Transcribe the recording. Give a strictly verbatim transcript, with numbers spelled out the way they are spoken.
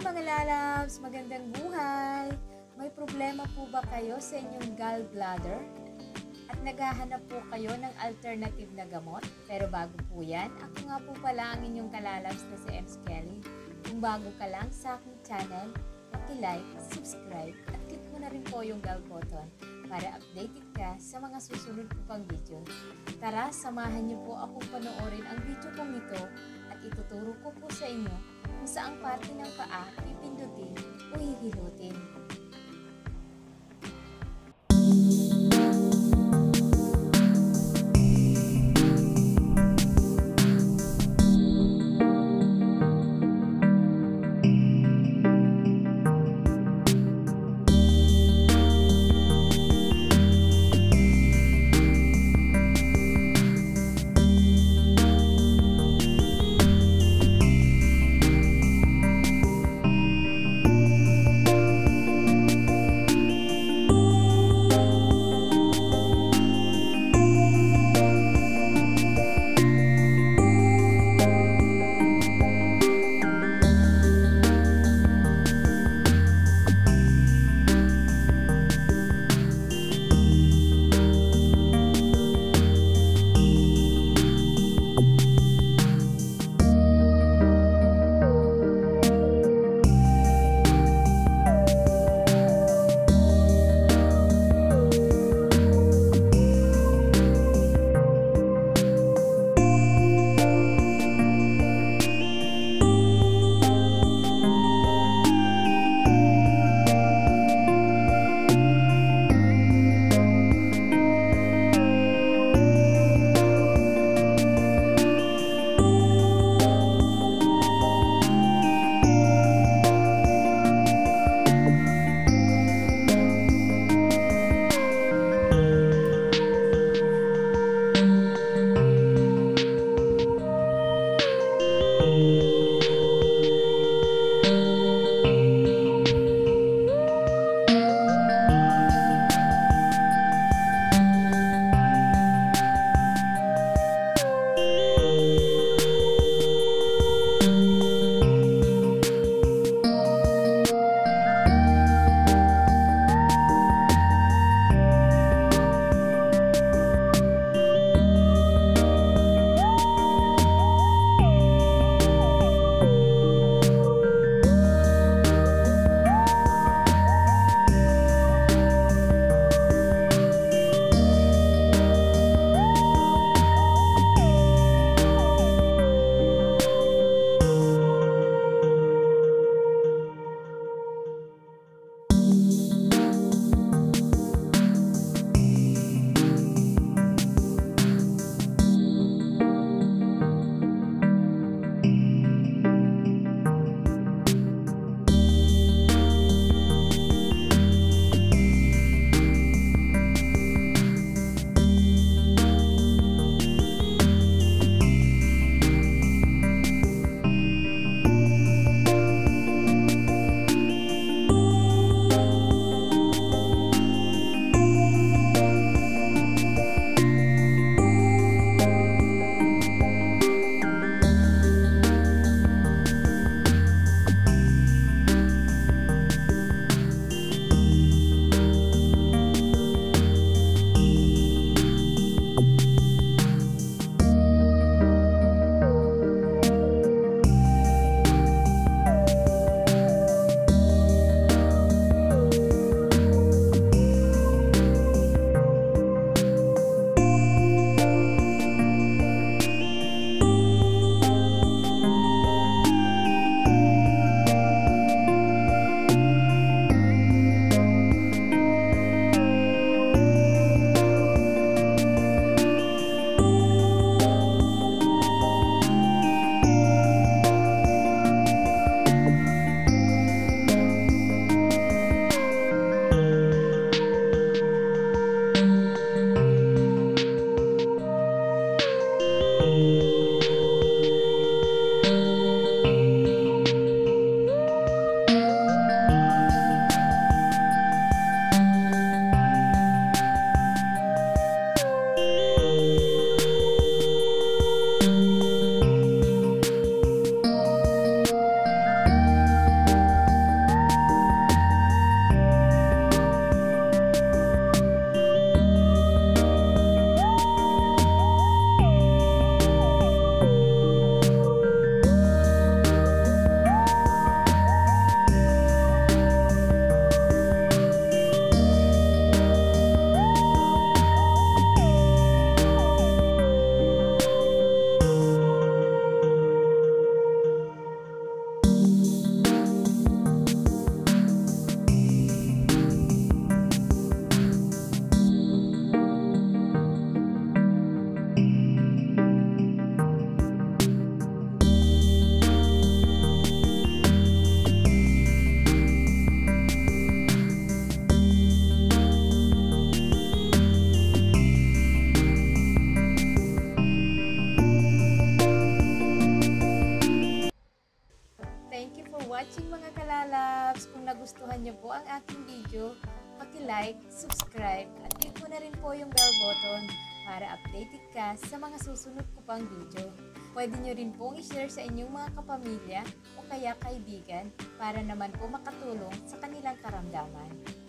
mga lalabs! Magandang buhay! May problema po ba kayo sa inyong gallbladder? At naghahanap po kayo ng alternative na gamot? Pero bago po yan, ako nga po pala ang inyong kalalabs na si Ems Kelly. Kung bago ka lang sa aking channel, paki-like, subscribe, at click mo na rin po yung bell button para updated ka sa mga susunod ko pang video. Tara, samahan niyo po akong panoorin ang video kong ito at ituturo ko po sa inyo kung saang parte ng paa pipindutin o hihilutin. you for watching mga kalalabs. Kung nagustuhan niyo po ang aking video, paki-like, subscribe, at click mo na rin po yung bell button para updated ka sa mga susunod ko pang video. Pwede niyo rin pong i-share sa inyong mga kapamilya o kaya kaibigan para naman po makatulong sa kanilang karamdaman.